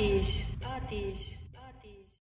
آتيش.